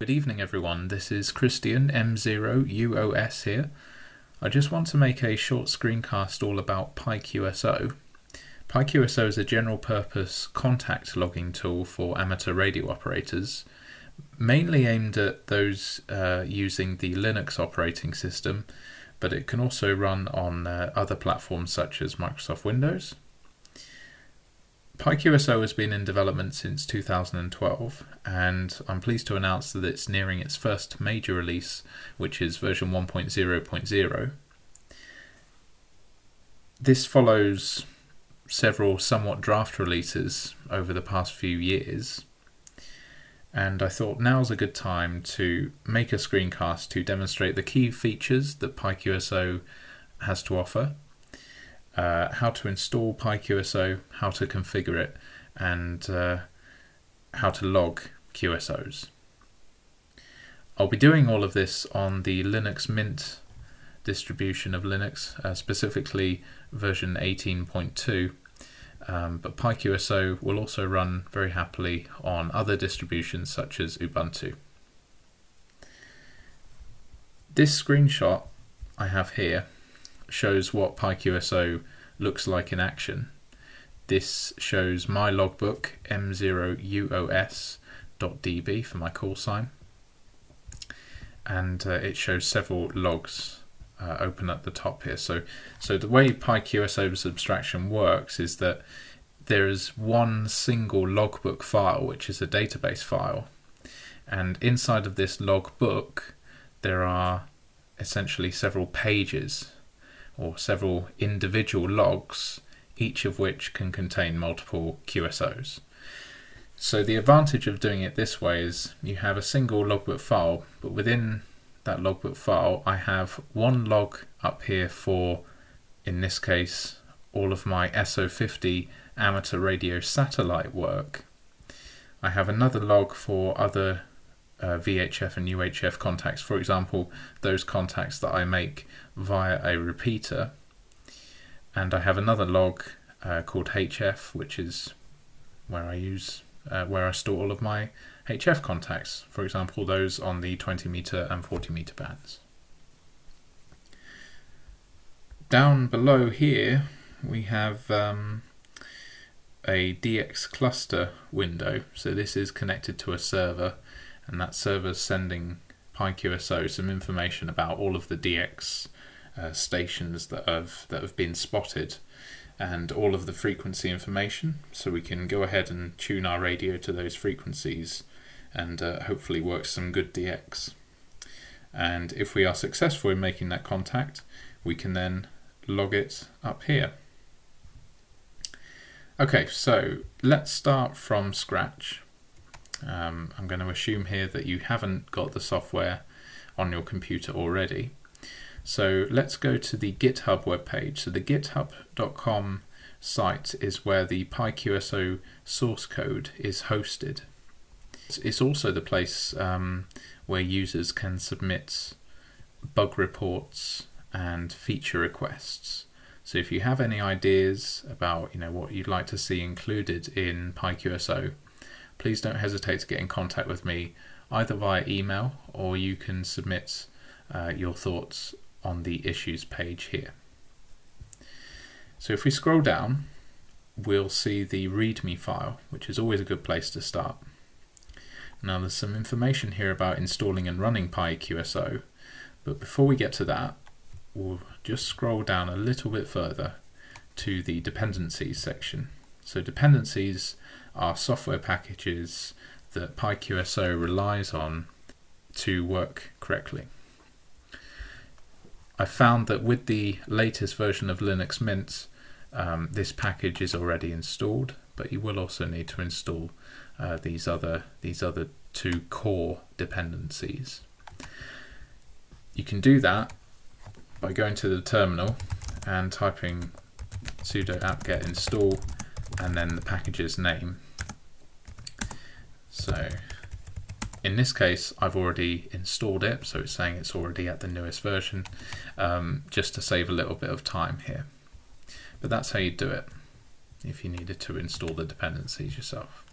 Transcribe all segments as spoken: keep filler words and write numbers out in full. Good evening everyone, this is Christian, M zero U O S here. I just want to make a short screencast all about PyQSO. PyQSO is a general purpose contact logging tool for amateur radio operators, mainly aimed at those uh, using the Linux operating system, but it can also run on uh, other platforms such as Microsoft Windows. PyQSO has been in development since two thousand twelve, and I'm pleased to announce that it's nearing its first major release, which is version one point zero point zero. This follows several somewhat draft releases over the past few years, and I thought now's a good time to make a screencast to demonstrate the key features that PyQSO has to offer. Uh, how to install PyQSO, how to configure it, and uh, how to log Q S Os. I'll be doing all of this on the Linux Mint distribution of Linux, uh, specifically version eighteen point two, um, but PyQSO will also run very happily on other distributions such as Ubuntu. This screenshot I have here shows what PyQSO looks like in action. This shows my logbook, M zero U O S dot D B for my call sign, and uh, it shows several logs uh, open at the top here. So, so the way PyQSO's abstraction works is that there is one single logbook file, which is a database file, and inside of this logbook there are essentially several pages or several individual logs, each of which can contain multiple Q S Os. So the advantage of doing it this way is you have a single logbook file, but within that logbook file I have one log up here for, in this case, all of my S O fifty amateur radio satellite work. I have another log for other Uh, V H F and U H F contacts, for example those contacts that I make via a repeater, and I have another log uh, called H F, which is where I use uh, where I store all of my H F contacts, for example those on the twenty meter and forty meter bands. Down below here we have um, a D X cluster window, so this is connected to a server, and that server's sending PyQSO some information about all of the D X uh, stations that have that have been spotted, and all of the frequency information, so we can go ahead and tune our radio to those frequencies, and uh, hopefully work some good D X. And if we are successful in making that contact, we can then log it up here. Okay, so let's start from scratch. Um, I'm going to assume here that you haven't got the software on your computer already. So let's go to the GitHub webpage. So the github dot com site is where the PyQSO source code is hosted. It's also the place um, where users can submit bug reports and feature requests. So if you have any ideas about, you know, what you'd like to see included in PyQSO, please don't hesitate to get in contact with me, either via email, or you can submit uh, your thoughts on the issues page here. So if we scroll down, we'll see the README file, which is always a good place to start. Now there's some information here about installing and running PyQSO, but before we get to that, we'll just scroll down a little bit further to the dependencies section. So dependencies are software packages that PyQSO relies on to work correctly. I found that with the latest version of Linux Mint, um, this package is already installed, but you will also need to install uh, these other these other two core dependencies. You can do that by going to the terminal and typing sudo apt-get install and then the package's name. So in this case I've already installed it, so it's saying it's already at the newest version, um, just to save a little bit of time here. But that's how you do it if you needed to install the dependencies yourself.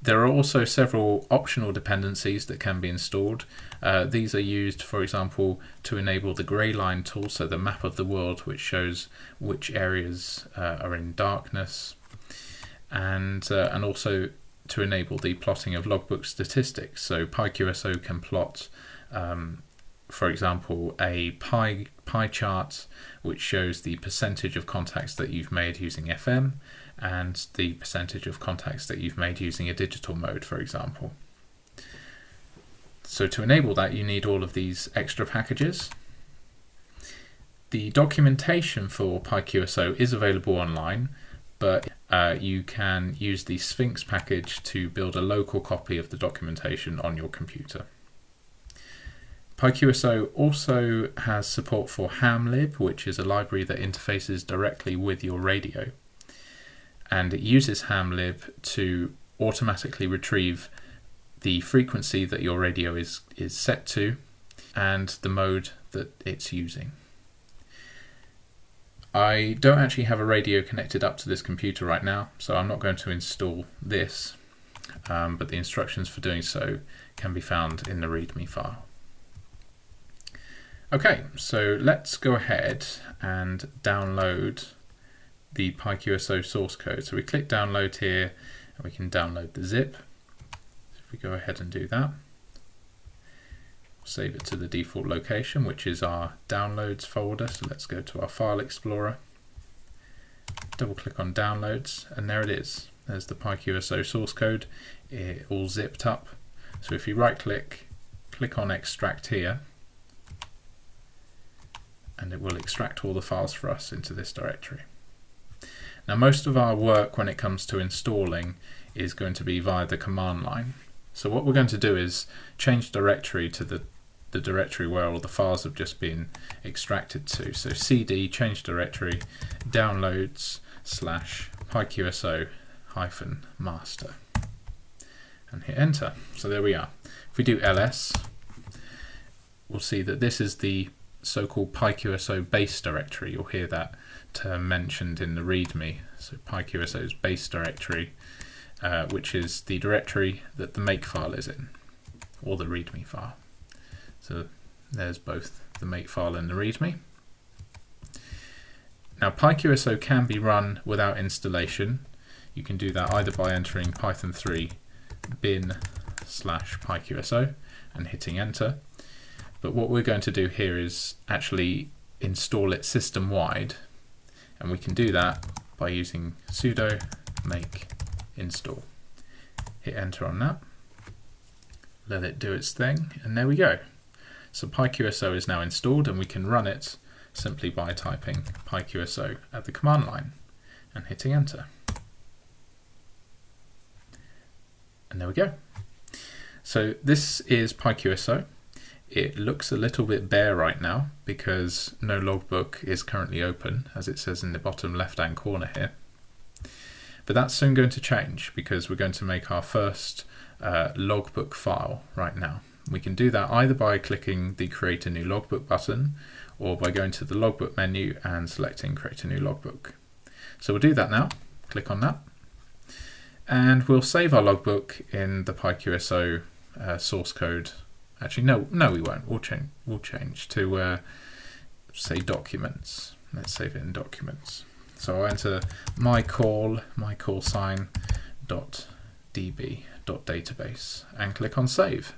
There are also several optional dependencies that can be installed. Uh, these are used, for example, to enable the grey line tool, so the map of the world, which shows which areas uh, are in darkness, and uh, and also to enable the plotting of logbook statistics. So PyQSO can plot, um, for example, a pie, pie chart which shows the percentage of contacts that you've made using F M and the percentage of contacts that you've made using a digital mode, for example. So to enable that, you need all of these extra packages. The documentation for PyQSO is available online, but uh, you can use the Sphinx package to build a local copy of the documentation on your computer. PyQSO also has support for Hamlib, which is a library that interfaces directly with your radio. And it uses Hamlib to automatically retrieve the frequency that your radio is, is set to and the mode that it's using. I don't actually have a radio connected up to this computer right now, so I'm not going to install this, um, but the instructions for doing so can be found in the README file. Okay, so let's go ahead and download the PyQSO source code. So we click download here and we can download the zip. So if we go ahead and do that, save it to the default location, which is our downloads folder. So let's go to our file explorer, double click on downloads, and there it is. There's the PyQSO source code, it all zipped up. So if you right click, click on extract here, and it will extract all the files for us into this directory. Now, most of our work when it comes to installing is going to be via the command line. So what we're going to do is change directory to the, the directory where all the files have just been extracted to. So cd change directory downloads slash pyqso hyphen master, and hit enter. So there we are. If we do ls, we'll see that this is the so-called PyQSO base directory. You'll hear that term mentioned in the README. So PyQSO's base directory, uh, which is the directory that the makefile is in, or the README file. So there's both the makefile and the README. Now PyQSO can be run without installation. You can do that either by entering python three bin slash PyQSO and hitting enter. But what we're going to do here is actually install it system-wide, and we can do that by using sudo make install. Hit enter on that, let it do its thing, and there we go. So PyQSO is now installed, and we can run it simply by typing PyQSO at the command line and hitting enter. And there we go. So this is PyQSO. It looks a little bit bare right now because no logbook is currently open, as it says in the bottom left hand corner here. But that's soon going to change because we're going to make our first uh, logbook file right now. We can do that either by clicking the create a new logbook button or by going to the logbook menu and selecting create a new logbook. So we'll do that now, click on that, and we'll save our logbook in the PyQSO uh, source code. Actually, no, no, we won't. We'll change. We'll change to uh, say documents. Let's save it in documents. So I'll enter my call, my call sign, dot db, dot database, and click on save.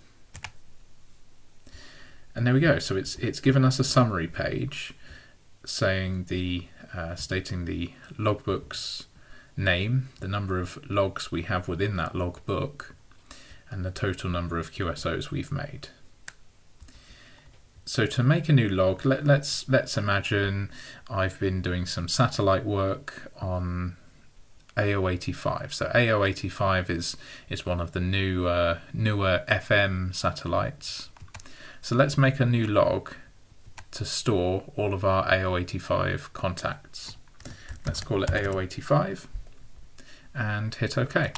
And there we go. So it's it's given us a summary page, saying the uh, stating the logbook's name, the number of logs we have within that logbook, and the total number of Q S Os we've made. So to make a new log, let, let's let's imagine I've been doing some satellite work on A O eighty-five. So A O eighty-five is is one of the new uh, newer F M satellites. So let's make a new log to store all of our A O eighty-five contacts. Let's call it A O eighty-five and hit OK.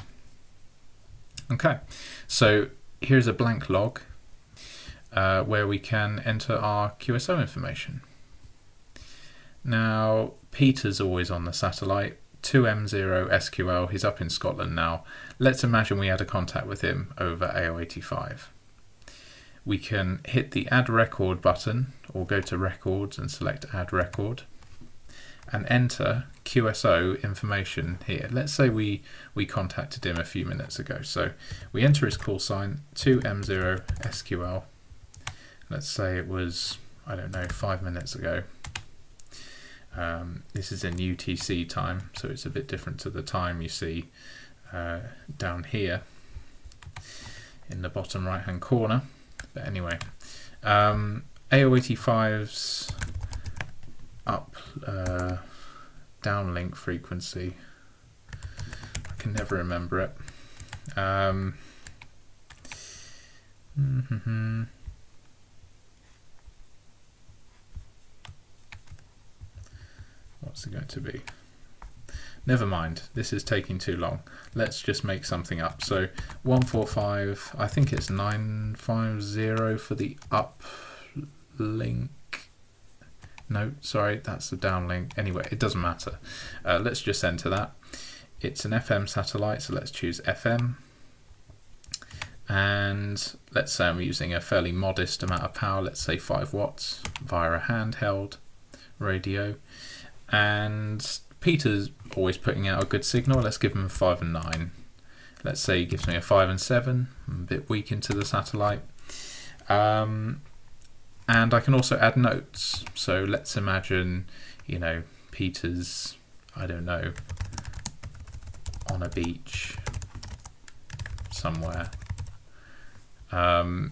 Okay, so here's a blank log uh, where we can enter our Q S O information. Now, Peter's always on the satellite. two M zero S Q L, he's up in Scotland now. Let's imagine we had a contact with him over A O eighty-five. We can hit the Add Record button, or go to Records and select Add Record, and enter Q S O information here. Let's say we, we contacted him a few minutes ago. So we enter his call sign, two M zero S Q L. Let's say it was, I don't know, five minutes ago. Um, this is in U T C time, so it's a bit different to the time you see uh, down here in the bottom right hand corner. But anyway, um, A O eighty-five's up uh, downlink frequency, I can never remember it. Um, mm-hmm. What's it going to be? Never mind, this is taking too long. Let's just make something up. So one forty-five, I think it's nine fifty for the up link. No, sorry, that's the downlink. Anyway, it doesn't matter. Uh, let's just enter that. It's an F M satellite, so let's choose F M. And let's say I'm using a fairly modest amount of power, let's say five watts, via a handheld radio. And Peter's always putting out a good signal. Let's give him a five and nine. Let's say he gives me a five and seven. I'm a bit weak into the satellite. Um, and I can also add notes. So let's imagine, you know, Peter's, I don't know, on a beach somewhere. Um,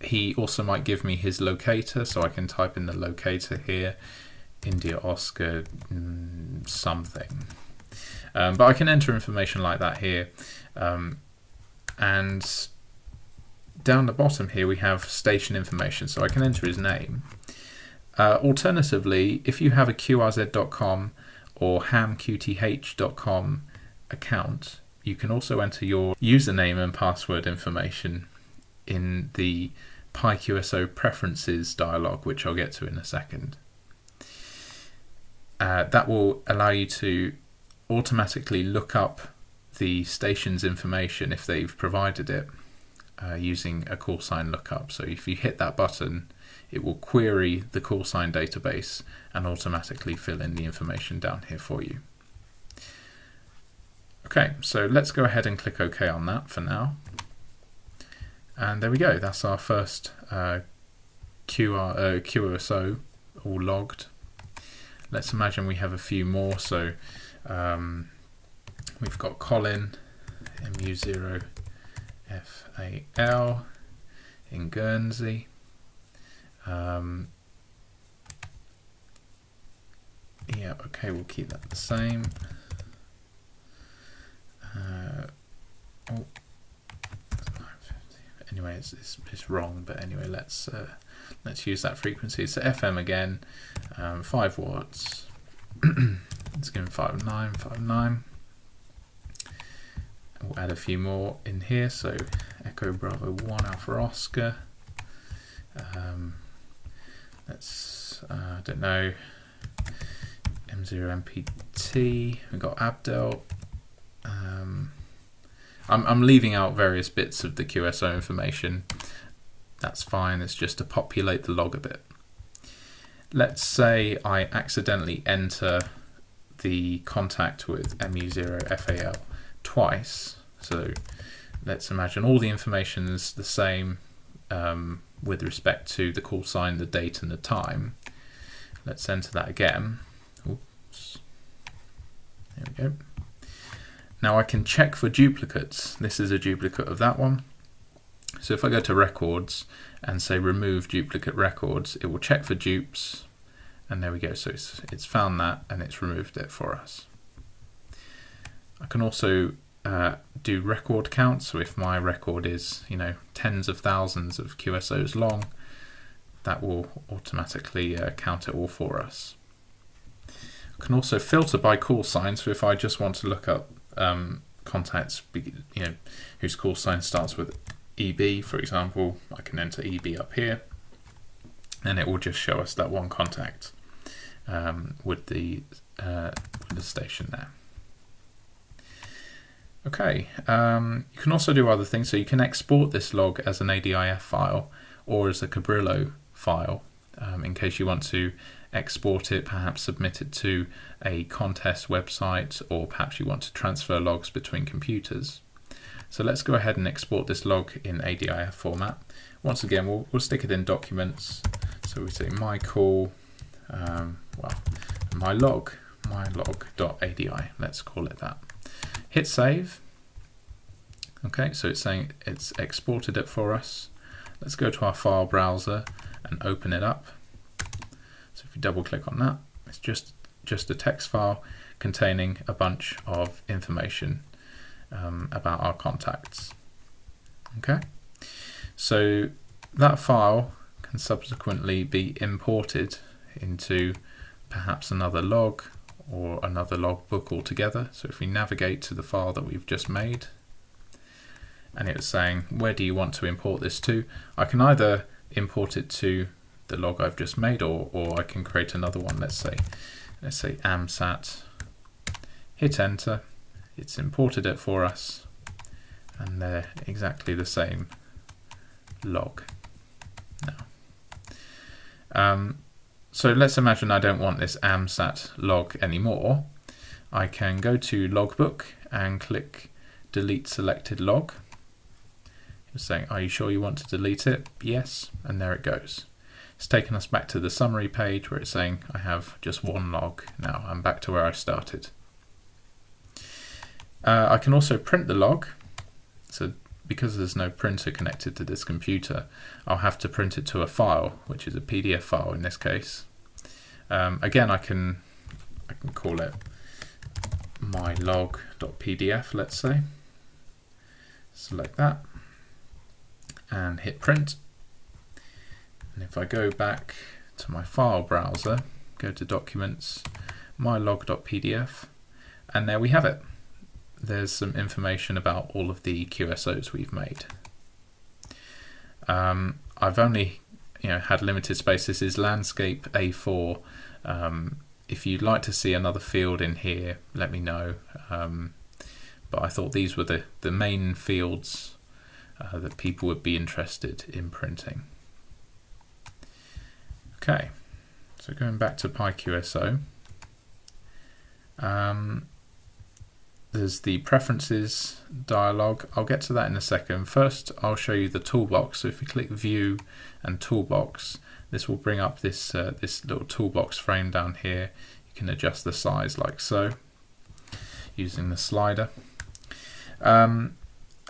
he also might give me his locator, so I can type in the locator here. India Oscar something, um, but I can enter information like that here, um, and down the bottom here we have station information, so I can enter his name. Uh, alternatively, if you have a Q R Z dot com or ham Q T H dot com account, you can also enter your username and password information in the PyQSO preferences dialog, which I'll get to in a second. Uh, that will allow you to automatically look up the station's information if they've provided it uh, using a call sign lookup. So if you hit that button, it will query the call sign database and automatically fill in the information down here for you. Okay, so let's go ahead and click OK on that for now. And there we go, that's our first uh, Q R, uh, Q S O all logged. Let's imagine we have a few more, so um, we've got Colin, M U zero F A L in Guernsey. Um, yeah, okay, we'll keep that the same. Uh, oh, anyway, it's, it's, it's wrong, but anyway, let's... Uh, Let's use that frequency. So F M again, um, five watts. Let's give him five nine, five nine. We'll add a few more in here. So Echo Bravo One Alpha Oscar. Um, let's uh, I don't know. M zero M P T. We got Abdel. Um, I'm I'm leaving out various bits of the Q S O information. That's fine, it's just to populate the log a bit. Let's say I accidentally enter the contact with M U zero F A L twice. So let's imagine all the information is the same um, with respect to the call sign, the date and the time. Let's enter that again. Oops. There we go. Now I can check for duplicates. This is a duplicate of that one. So if I go to records and say remove duplicate records, it will check for dupes, and there we go. So it's, it's found that and it's removed it for us. I can also uh, do record count. So if my record is, you know, tens of thousands of Q S Os long, that will automatically uh, count it all for us. I can also filter by call sign. So if I just want to look up um, contacts, you know, whose call sign starts with E B, for example, I can enter E B up here and it will just show us that one contact um, with the uh, with a station there. Okay, um, you can also do other things. So you can export this log as an A D I F file or as a Cabrillo file um, in case you want to export it, perhaps submit it to a contest website, or perhaps you want to transfer logs between computers. So let's go ahead and export this log in A D I F format. Once again, we'll, we'll stick it in documents. So we say my call, um, well, my log, my log.adi, let's call it that. Hit save. Okay, so it's saying it's exported it for us. Let's go to our file browser and open it up. So if you double click on that, it's just, just a text file containing a bunch of information um, about our contacts. Okay, so that file can subsequently be imported into perhaps another log or another logbook altogether. So if we navigate to the file that we've just made, and it was saying, where do you want to import this to? I can either import it to the log I've just made, or, or I can create another one. Let's say, let's say AMSAT, hit enter, it's imported it for us, and they're exactly the same log now. Um, so let's imagine I don't want this AMSAT log anymore. I can go to logbook and click delete selected log. It's saying, are you sure you want to delete it? Yes, and there it goes. It's taken us back to the summary page where it's saying I have just one log now. I'm back to where I started. Uh, I can also print the log. So because there's no printer connected to this computer, I'll have to print it to a file, which is a P D F file in this case. Um, again, I can, I can call it my log.pdf, let's say. Select that and hit print. And if I go back to my file browser, go to documents, my log.pdf, and there we have it. There's some information about all of the Q S Os we've made. Um, I've only you know, had limited space. This is landscape A four. Um, if you'd like to see another field in here, let me know. Um, but I thought these were the, the main fields uh, that people would be interested in printing. Okay, so going back to PyQSO, um, there's the preferences dialog. I'll get to that in a second. First, I'll show you the toolbox. So if you click View and Toolbox, this will bring up this uh, this little toolbox frame down here. You can adjust the size like so, using the slider. Um,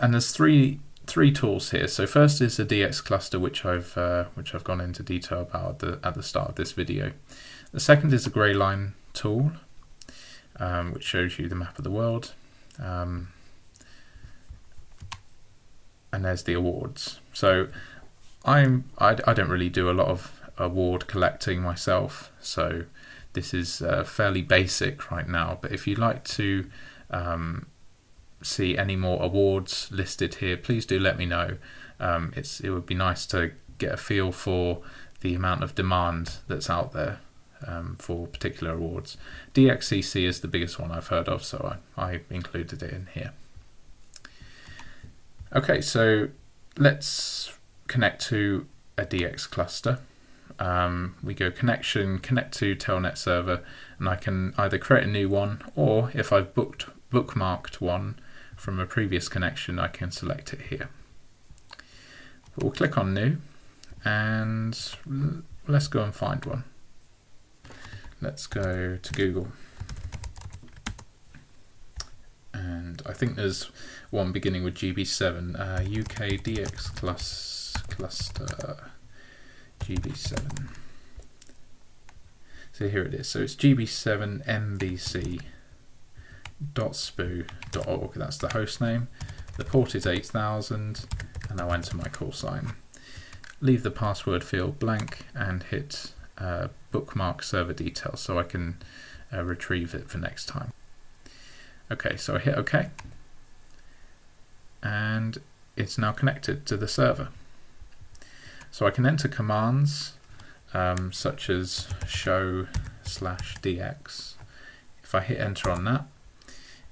and there's three. Three tools here. So first is the D X cluster, which I've uh, which I've gone into detail about at the, at the start of this video. The second is the grey line tool, um, which shows you the map of the world, um, and there's the awards. So I'm I, I don't really do a lot of award collecting myself, so this is uh, fairly basic right now. But if you'd like to um, see any more awards listed here, please do let me know. Um, it's it would be nice to get a feel for the amount of demand that's out there um, for particular awards. D X C C is the biggest one I've heard of, so I, I included it in here. Okay, so let's connect to a D X cluster. Um, we go connection, connect to telnet server, and I can either create a new one, or if I've booked bookmarked one from a previous connection, I can select it here. But we'll click on new, and let's go and find one. Let's go to Google, and I think there's one beginning with G B seven, uh, U K D X clus cluster G B seven. So here it is. So it's G B seven M B C dot spoo dot org. That's the host name. The port is eight thousand, and I'll enter my call sign. Leave the password field blank and hit uh, bookmark server details so I can uh, retrieve it for next time. Okay, so I hit OK, and it's now connected to the server. So I can enter commands um, such as show slash D X. If I hit enter on that,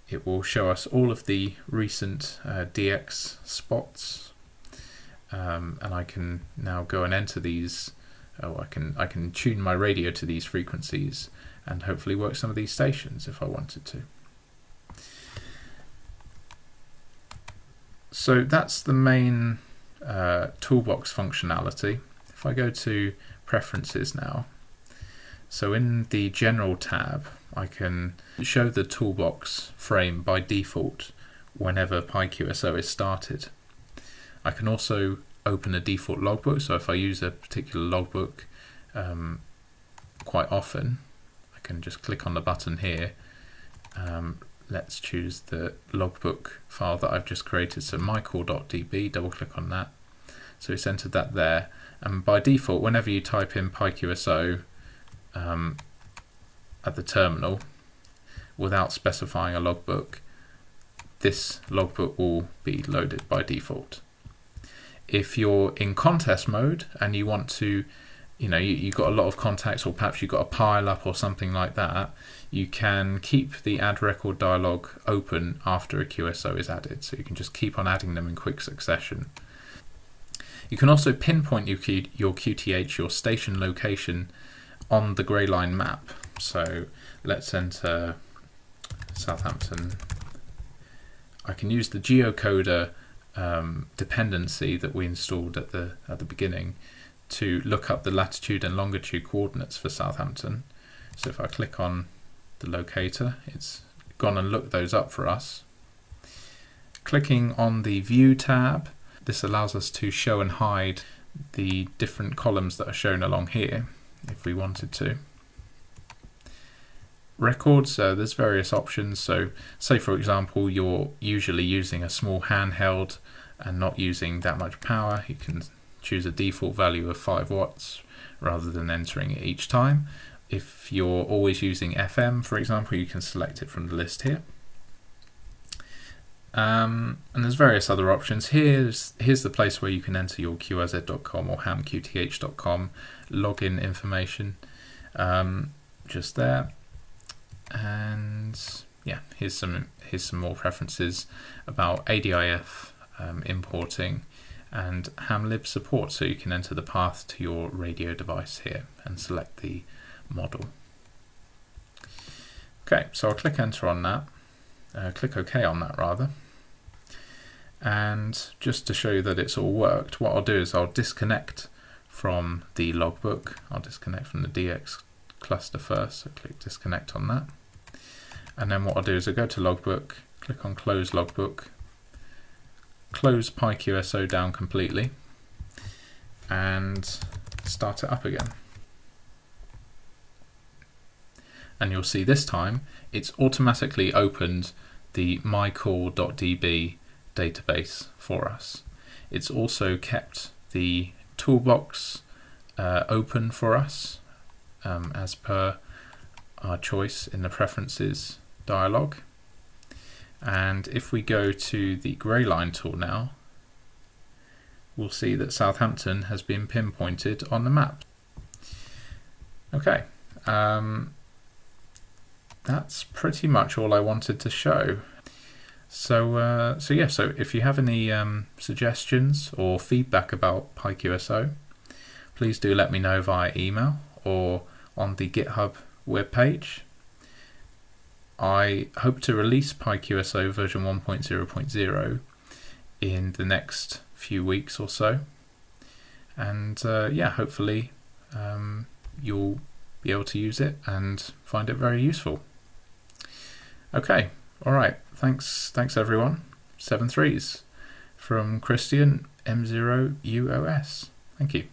it will show us all of the recent uh, D X spots, um, and I can now go and enter these. Oh, I can I can tune my radio to these frequencies and hopefully work some of these stations if I wanted to. So that's the main uh, toolbox functionality. If I go to Preferences now, so in the General tab, I can show the toolbox frame by default whenever PyQSO is started. I can also open a default logbook, so if I use a particular logbook um, quite often, I can just click on the button here. Um, let's choose the logbook file that I've just created, so mycall.db, double click on that. So it's entered that there, and by default whenever you type in PyQSO um, at the terminal without specifying a logbook, this logbook will be loaded by default. If you're in contest mode and you want to, you know, you, you've got a lot of contacts, or perhaps you've got a pile up or something like that, you can keep the add record dialog open after a Q S O is added, so you can just keep on adding them in quick succession. You can also pinpoint your, Q, your Q T H, your station location, on the grey line map. So let's enter Southampton. I can use the geocoder um, dependency that we installed at the at the beginning to look up the latitude and longitude coordinates for Southampton. So if I click on the locator, it's gone and looked those up for us. Clicking on the View tab, this allows us to show and hide the different columns that are shown along here if we wanted to. Records, uh, there's various options. So say for example you're usually using a small handheld and not using that much power, you can choose a default value of five watts rather than entering it each time. If you're always using F M, for example, you can select it from the list here. Um, and there's various other options. Here's, here's the place where you can enter your Q R Z dot com or ham Q T H dot com login information, um, just there. And yeah, here's some, here's some more preferences about A D I F um, importing and Hamlib support, so you can enter the path to your radio device here and select the model. Okay, so I'll click enter on that, uh, click OK on that rather. And just to show you that it's all worked, what I'll do is I'll disconnect from the logbook. I'll disconnect from the D X cluster first, so click disconnect on that. And then what I'll do is I'll go to logbook, click on close logbook, close PyQSO down completely, and start it up again. And you'll see this time it's automatically opened the mycall.db database for us. It's also kept the toolbox uh, open for us um, as per our choice in the preferences dialog. And if we go to the grey line tool now, we'll see that Southampton has been pinpointed on the map. Okay, um, that's pretty much all I wanted to show. So, uh, so yeah, so if you have any um, suggestions or feedback about PyQSO, please do let me know via email or on the GitHub webpage. I hope to release PyQSO version one point zero point zero in the next few weeks or so. And uh, yeah, hopefully um, you'll be able to use it and find it very useful. Okay, all right, thanks, thanks everyone. Seven threes from Christian, M zero U O S. Thank you.